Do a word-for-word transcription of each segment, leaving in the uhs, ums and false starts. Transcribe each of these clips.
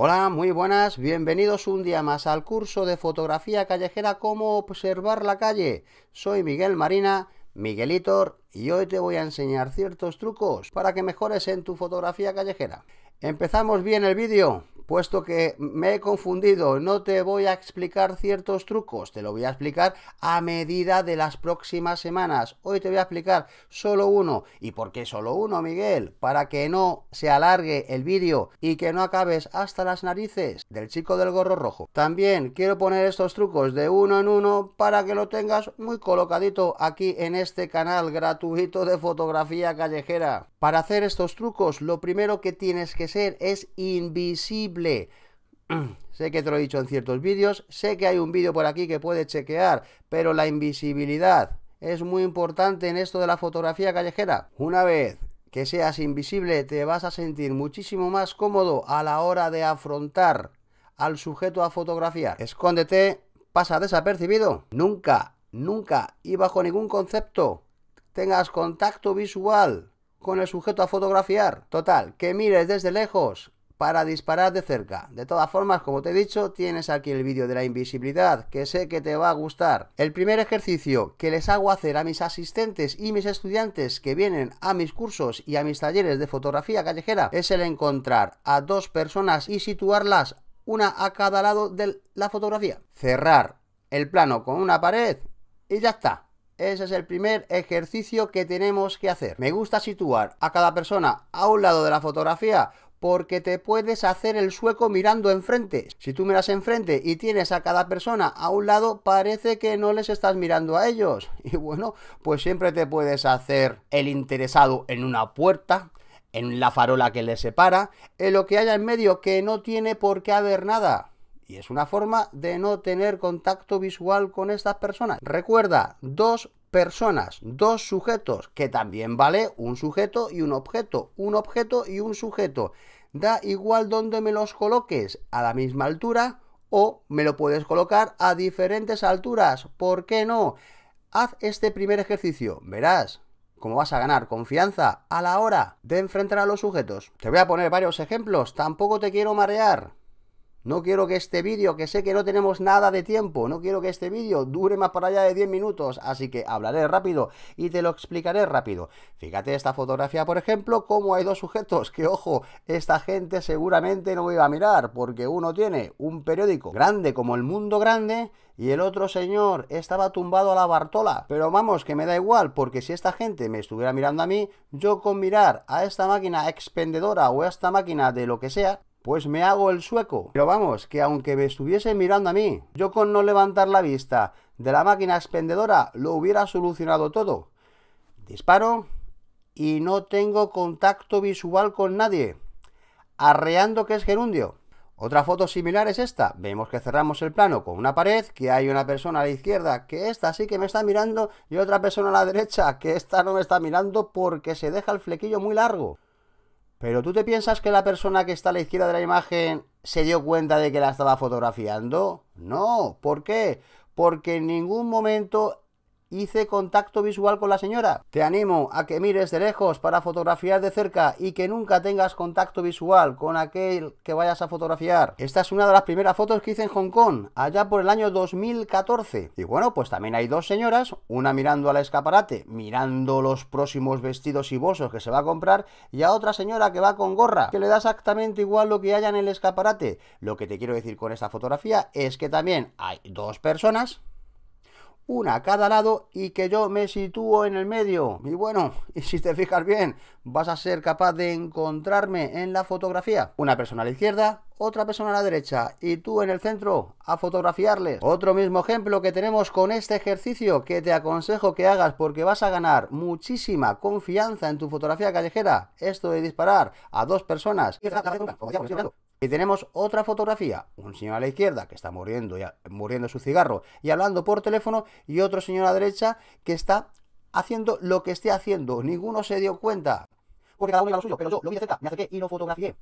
Hola, muy buenas, bienvenidos un día más al curso de fotografía callejera Cómo observar la calle. Soy Miguel Marina, Miguelitor, y hoy te voy a enseñar ciertos trucos para que mejores en tu fotografía callejera. Empezamos bien el vídeo, puesto que me he confundido, no te voy a explicar ciertos trucos, te lo voy a explicar a medida de las próximas semanas. Hoy te voy a explicar solo uno. ¿Y por qué solo uno, Miguel? Para que no se alargue el vídeo y que no acabes hasta las narices del chico del gorro rojo. También quiero poner estos trucos de uno en uno para que lo tengas muy colocadito aquí en este canal gratuito de fotografía callejera. Para hacer estos trucos, lo primero que tienes que ser es invisible. Sé que te lo he dicho en ciertos vídeos, sé que hay un vídeo por aquí que puedes chequear, pero la invisibilidad es muy importante en esto de la fotografía callejera. Una vez que seas invisible, te vas a sentir muchísimo más cómodo a la hora de afrontar al sujeto a fotografiar. Escóndete, pasa desapercibido. Nunca, nunca y bajo ningún concepto tengas contacto visual con el sujeto a fotografiar. Total, que mires desde lejos para disparar de cerca. De todas formas, como te he dicho, tienes aquí el vídeo de la invisibilidad, que sé que te va a gustar. El primer ejercicio que les hago hacer a mis asistentes y mis estudiantes que vienen a mis cursos y a mis talleres de fotografía callejera es el encontrar a dos personas y situarlas una a cada lado de la fotografía. Cerrar el plano con una pared y ya está. Ese es el primer ejercicio que tenemos que hacer. Me gusta situar a cada persona a un lado de la fotografía, porque te puedes hacer el sueco mirando enfrente. Si tú miras enfrente y tienes a cada persona a un lado, parece que no les estás mirando a ellos. Y bueno, pues siempre te puedes hacer el interesado en una puerta, en la farola que les separa, en lo que haya en medio, que no tiene por qué haber nada. Y es una forma de no tener contacto visual con estas personas. Recuerda, dos personas, dos sujetos, que también vale un sujeto y un objeto, un objeto y un sujeto. Da igual donde me los coloques, a la misma altura o me lo puedes colocar a diferentes alturas. ¿Por qué no? Haz este primer ejercicio, verás cómo vas a ganar confianza a la hora de enfrentar a los sujetos. Te voy a poner varios ejemplos, tampoco te quiero marear. No quiero que este vídeo, que sé que no tenemos nada de tiempo, no quiero que este vídeo dure más para allá de diez minutos, así que hablaré rápido y te lo explicaré rápido. Fíjate esta fotografía, por ejemplo, cómo hay dos sujetos, que ojo, esta gente seguramente no me iba a mirar, porque uno tiene un periódico grande como El Mundo Grande y el otro señor estaba tumbado a la Bartola. Pero vamos, que me da igual, porque si esta gente me estuviera mirando a mí, yo con mirar a esta máquina expendedora o a esta máquina de lo que sea, pues me hago el sueco. Pero vamos, que aunque me estuviese mirando a mí, yo con no levantar la vista de la máquina expendedora lo hubiera solucionado todo. Disparo y no tengo contacto visual con nadie. Arreando que es gerundio. Otra foto similar es esta. Vemos que cerramos el plano con una pared, que hay una persona a la izquierda, que esta sí que me está mirando, y otra persona a la derecha, que esta no me está mirando porque se deja el flequillo muy largo. ¿Pero tú te piensas que la persona que está a la izquierda de la imagen se dio cuenta de que la estaba fotografiando? No. ¿Por qué? Porque en ningún momento hice contacto visual con la señora. Te animo a que mires de lejos para fotografiar de cerca y que nunca tengas contacto visual con aquel que vayas a fotografiar. Esta es una de las primeras fotos que hice en Hong Kong, allá por el año dos mil catorce. Y bueno, pues también hay dos señoras, una mirando al escaparate, mirando los próximos vestidos y bolsos que se va a comprar, y a otra señora que va con gorra, que le da exactamente igual lo que haya en el escaparate. Lo que te quiero decir con esta fotografía es que también hay dos personas, una a cada lado, y que yo me sitúo en el medio. Y bueno, y si te fijas bien, vas a ser capaz de encontrarme en la fotografía. Una persona a la izquierda, otra persona a la derecha, y tú en el centro a fotografiarles. Otro mismo ejemplo que tenemos con este ejercicio, que te aconsejo que hagas porque vas a ganar muchísima confianza en tu fotografía callejera. Esto de disparar a dos personas. Y tenemos otra fotografía, un señor a la izquierda que está muriendo, ya, muriendo su cigarro y hablando por teléfono, y otro señor a la derecha que está haciendo lo que esté haciendo. Ninguno se dio cuenta, porque cada uno era lo suyo, pero yo lo vi de cerca, me acerqué y lo fotografié.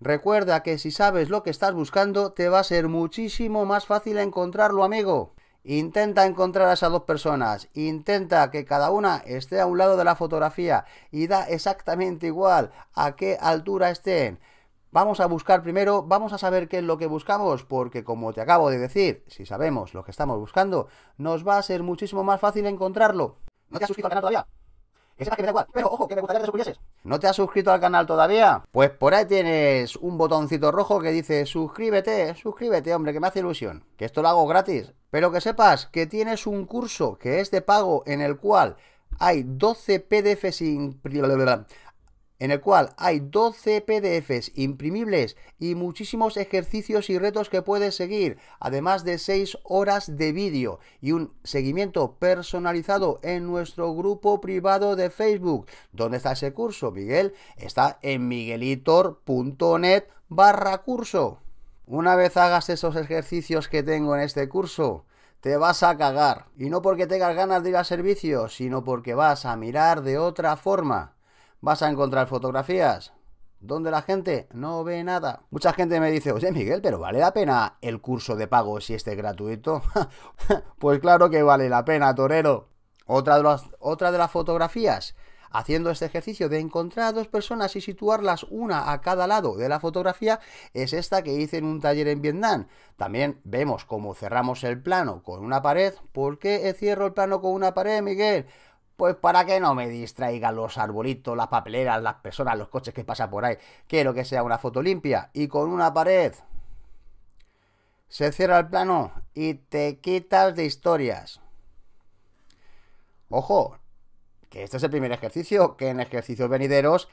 Recuerda que si sabes lo que estás buscando, te va a ser muchísimo más fácil encontrarlo, amigo. Intenta encontrar a esas dos personas, intenta que cada una esté a un lado de la fotografía y da exactamente igual a qué altura estén. Vamos a buscar primero, vamos a saber qué es lo que buscamos, porque como te acabo de decir, si sabemos lo que estamos buscando, nos va a ser muchísimo más fácil encontrarlo. ¿No te has suscrito al canal todavía? Que sepas que me da igual, pero ojo, que me gustaría que te suscribieses. ¿No te has suscrito al canal todavía? Pues por ahí tienes un botoncito rojo que dice suscríbete, suscríbete, hombre, que me hace ilusión. Que esto lo hago gratis. Pero que sepas que tienes un curso que es de pago en el cual hay doce P D Fs sin... en el cual hay doce P D Fs imprimibles y muchísimos ejercicios y retos que puedes seguir, además de seis horas de vídeo y un seguimiento personalizado en nuestro grupo privado de Facebook. ¿Dónde está ese curso, Miguel? Está en miguelitor punto net barra curso. Una vez hagas esos ejercicios que tengo en este curso, te vas a cagar. Y no porque tengas ganas de ir al servicio, sino porque vas a mirar de otra forma. Vas a encontrar fotografías donde la gente no ve nada. Mucha gente me dice, oye Miguel, pero ¿vale la pena el curso de pago si este es gratuito? Pues claro que vale la pena, torero. Otra de las, otra de las fotografías, haciendo este ejercicio de encontrar a dos personas y situarlas una a cada lado de la fotografía, es esta que hice en un taller en Vietnam. También vemos cómo cerramos el plano con una pared. ¿Por qué cierro el plano con una pared, Miguel? Pues para que no me distraigan los arbolitos, las papeleras, las personas, los coches que pasan por ahí. Quiero que sea una foto limpia. Y con una pared se cierra el plano y te quitas de historias. Ojo, que este es el primer ejercicio, que en ejercicios venideros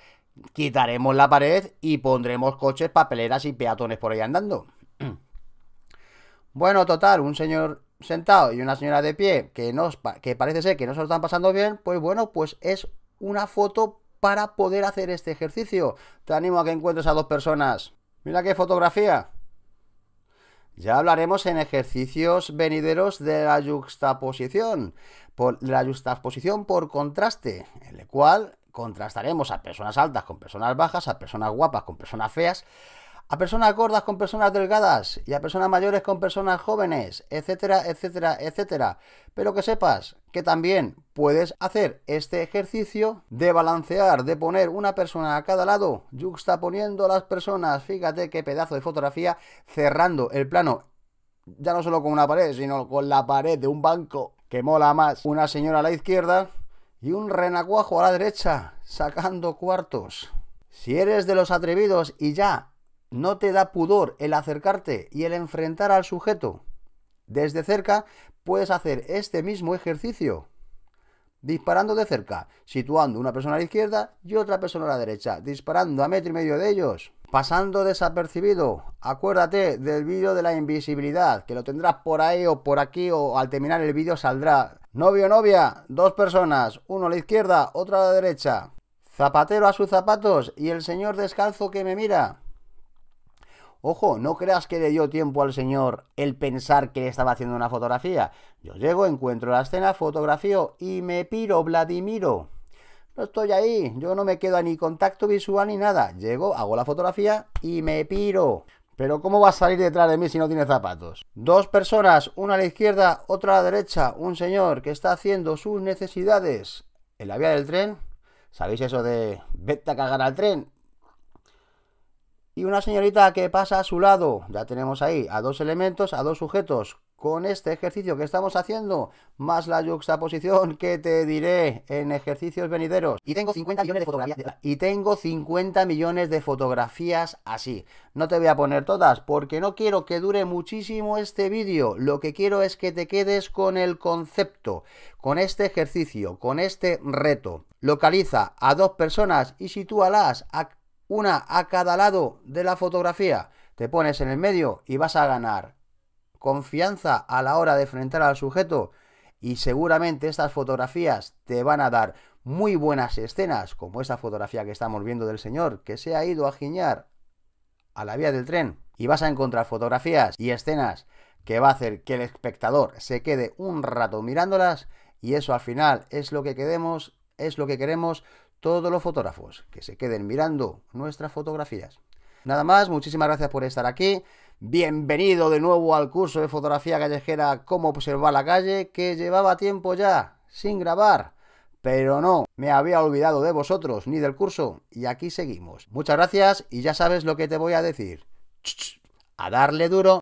quitaremos la pared y pondremos coches, papeleras y peatones por ahí andando. Bueno, total, un señor sentado y una señora de pie que, nos, que parece ser que no se lo están pasando bien, pues bueno, pues es una foto para poder hacer este ejercicio. Te animo a que encuentres a dos personas. Mira qué fotografía. Ya hablaremos en ejercicios venideros de la yuxtaposición, por, la yuxtaposición por contraste, en el cual contrastaremos a personas altas con personas bajas, a personas guapas con personas feas, a personas gordas con personas delgadas y a personas mayores con personas jóvenes, etcétera, etcétera, etcétera. Pero que sepas que también puedes hacer este ejercicio de balancear, de poner una persona a cada lado, yuxtaponiendo a las personas. Fíjate qué pedazo de fotografía, cerrando el plano, ya no solo con una pared, sino con la pared de un banco, que mola más. Una señora a la izquierda y un renacuajo a la derecha, sacando cuartos. Si eres de los atrevidos y ya no te da pudor el acercarte y el enfrentar al sujeto desde cerca, puedes hacer este mismo ejercicio disparando de cerca, situando una persona a la izquierda y otra persona a la derecha, disparando a metro y medio de ellos, pasando desapercibido. Acuérdate del vídeo de la invisibilidad, que lo tendrás por ahí o por aquí, o al terminar el vídeo saldrá. Novio, novia, dos personas, uno a la izquierda, otro a la derecha. Zapatero a sus zapatos y el señor descalzo que me mira. Ojo, no creas que le dio tiempo al señor el pensar que estaba haciendo una fotografía. Yo llego, encuentro la escena, fotografío y me piro, Vladimiro. No estoy ahí, yo no me quedo a ni contacto visual ni nada. Llego, hago la fotografía y me piro. Pero ¿cómo vas a salir detrás de mí si no tienes zapatos? Dos personas, una a la izquierda, otra a la derecha. Un señor que está haciendo sus necesidades en la vía del tren. ¿Sabéis eso de vete a cagar al tren? Y una señorita que pasa a su lado. Ya tenemos ahí a dos elementos, a dos sujetos, con este ejercicio que estamos haciendo, más la yuxtaposición que te diré en ejercicios venideros. Y tengo cincuenta millones de fotografías. Y tengo cincuenta millones de fotografías así. No te voy a poner todas porque no quiero que dure muchísimo este vídeo. Lo que quiero es que te quedes con el concepto, con este ejercicio, con este reto. Localiza a dos personas y sitúalas a una a cada lado de la fotografía. Te pones en el medio y vas a ganar confianza a la hora de enfrentar al sujeto, y seguramente estas fotografías te van a dar muy buenas escenas, como esta fotografía que estamos viendo del señor que se ha ido a giñar a la vía del tren, y vas a encontrar fotografías y escenas que va a hacer que el espectador se quede un rato mirándolas, y eso al final es lo que queremos, es lo que queremos todos los fotógrafos, que se queden mirando nuestras fotografías. Nada más, muchísimas gracias por estar aquí. Bienvenido de nuevo al curso de fotografía callejera, cómo observar la calle, que llevaba tiempo ya sin grabar. Pero no, me había olvidado de vosotros ni del curso y aquí seguimos. Muchas gracias y ya sabes lo que te voy a decir. A darle duro.